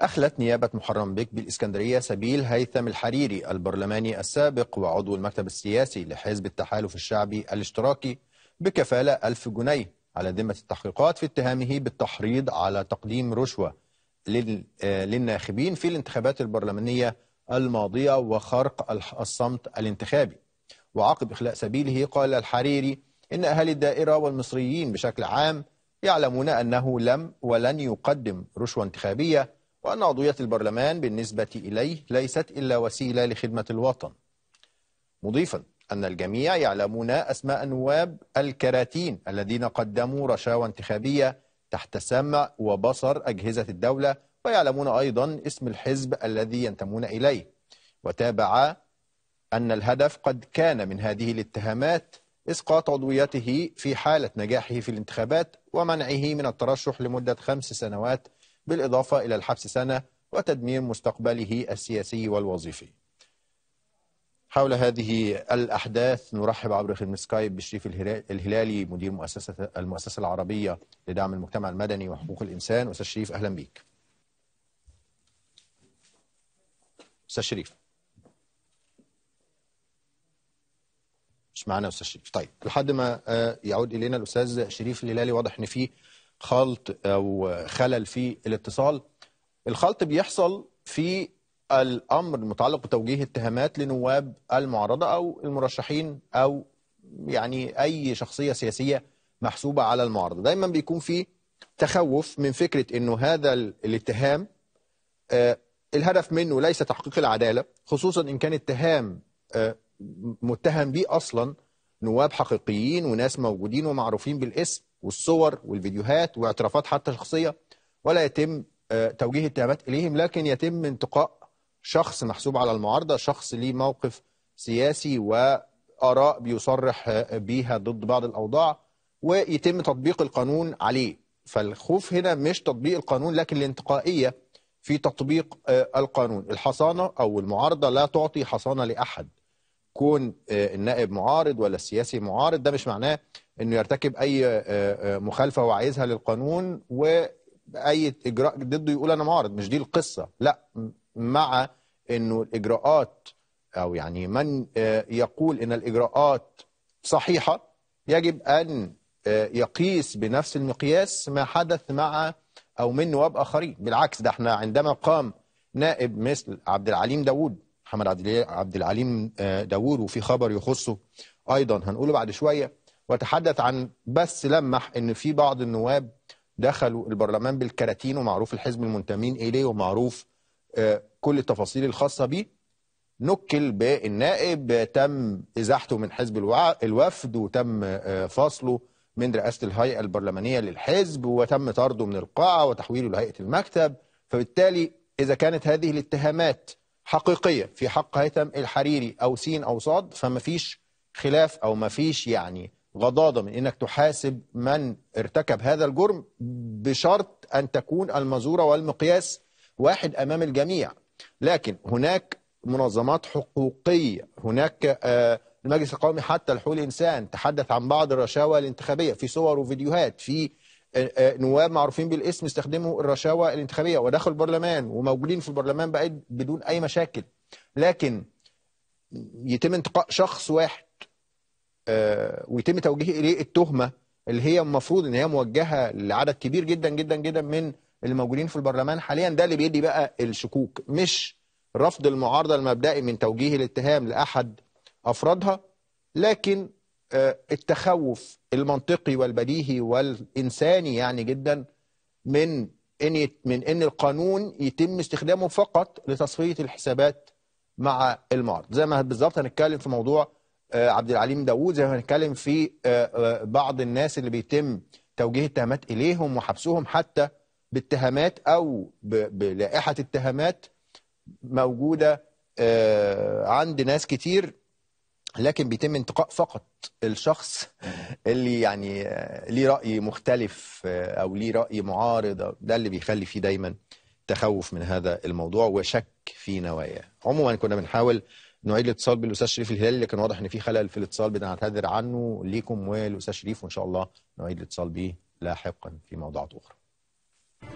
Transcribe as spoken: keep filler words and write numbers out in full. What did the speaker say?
أخلت نيابة محرم بك بالإسكندرية سبيل هيثم الحريري البرلماني السابق وعضو المكتب السياسي لحزب التحالف الشعبي الاشتراكي بكفالة ألف جنيه على ذمة التحقيقات في اتهامه بالتحريض على تقديم رشوة للناخبين في الانتخابات البرلمانية الماضية وخرق الصمت الانتخابي. وعقب إخلاء سبيله قال الحريري إن أهالي الدائرة والمصريين بشكل عام يعلمون أنه لم ولن يقدم رشوة انتخابية، وأن عضوية البرلمان بالنسبة إليه ليست إلا وسيلة لخدمة الوطن، مضيفا أن الجميع يعلمون أسماء نواب الكراتين الذين قدموا رشاوى انتخابية تحت سمع وبصر أجهزة الدولة، ويعلمون أيضا اسم الحزب الذي ينتمون إليه. وتابع أن الهدف قد كان من هذه الاتهامات إسقاط عضويته في حالة نجاحه في الانتخابات ومنعه من الترشح لمدة خمس سنوات بالإضافة إلى الحبس سنة وتدمير مستقبله السياسي والوظيفي. حول هذه الأحداث نرحب عبر خدمة سكايب بشريف الهلالي مدير مؤسسة المؤسسة العربية لدعم المجتمع المدني وحقوق الإنسان. أستاذ شريف أهلا بيك. أستاذ شريف مش معنا. أستاذ شريف طيب لحد ما يعود إلينا الأستاذ شريف الهلالي، واضح إن في خلط أو خلل في الاتصال. الخلط بيحصل في الأمر المتعلق بتوجيه اتهامات لنواب المعارضة أو المرشحين أو يعني أي شخصية سياسية محسوبة على المعارضة. دايما بيكون في تخوف من فكرة أنه هذا الاتهام الهدف منه ليس تحقيق العدالة، خصوصا إن كان اتهام متهم بيه أصلا نواب حقيقيين وناس موجودين ومعروفين بالاسم والصور والفيديوهات واعترافات حتى شخصية، ولا يتم توجيه اتهامات إليهم، لكن يتم انتقاء شخص محسوب على المعارضة، شخص ليه موقف سياسي وآراء بيصرح بيها ضد بعض الأوضاع، ويتم تطبيق القانون عليه. فالخوف هنا مش تطبيق القانون لكن الانتقائية في تطبيق القانون. الحصانة أو المعارضة لا تعطي حصانة لأحد. كون النائب معارض ولا السياسي معارض ده مش معناه انه يرتكب اي مخالفه وعايزها للقانون واي اجراء ضده يقول انا معارض، مش دي القصه. لا، مع انه الاجراءات او يعني من يقول ان الاجراءات صحيحه يجب ان يقيس بنفس المقياس ما حدث مع او من نواب اخرين. بالعكس، ده احنا عندما قام نائب مثل عبد العليم داوود محمد عبد العليم داوود، وفي خبر يخصه ايضا هنقوله بعد شويه، وتحدث عن بس لمح ان في بعض النواب دخلوا البرلمان بالكراتين ومعروف الحزب المنتمين اليه ومعروف كل التفاصيل الخاصه بيه. نكل بالنائب، تم ازاحته من حزب الوفد وتم فصله من رئاسه الهيئه البرلمانيه للحزب وتم طرده من القاعه وتحويله لهيئه المكتب. فبالتالي اذا كانت هذه الاتهامات حقيقيه في حق هيثم الحريري او سين او صاد، فما فيش خلاف او ما فيش يعني غضاضه من انك تحاسب من ارتكب هذا الجرم، بشرط ان تكون المزوره والمقياس واحد امام الجميع. لكن هناك منظمات حقوقيه، هناك المجلس القومي حتى لحقوق الانسان تحدث عن بعض الرشاوى الانتخابيه، في صور وفيديوهات في نواب معروفين بالاسم استخدموا الرشاوى الانتخابيه ودخلوا البرلمان وموجودين في البرلمان بقى بدون اي مشاكل. لكن يتم انتقاء شخص واحد ويتم توجيه اليه التهمه اللي هي المفروض ان هي موجهه لعدد كبير جدا جدا جدا من الموجودين في البرلمان حاليا. ده اللي بيدي بقى الشكوك، مش رفض المعارضه المبدئي من توجيه الاتهام لاحد افرادها، لكن التخوف المنطقي والبديهي والانساني يعني جدا من ان من ان القانون يتم استخدامه فقط لتصفيه الحسابات مع المعارض. زي ما بالظبط هنتكلم في موضوع عبد العليم داوود، زي ما هنتكلم في بعض الناس اللي بيتم توجيه اتهامات اليهم وحبسهم حتى باتهامات او بلائحه اتهامات موجوده عند ناس كتير، لكن بيتم انتقاء فقط الشخص اللي يعني ليه راي مختلف او ليه راي معارض. ده اللي بيخلي فيه دايما تخوف من هذا الموضوع وشك في نواياه. عموما كنا بنحاول نعيد الاتصال بالاستاذ شريف الهلالي، لكن واضح ان في خلل في الاتصال، بنعتذر عنه ليكم والاستاذ شريف، وان شاء الله نعيد الاتصال به لاحقا في موضوعات اخرى.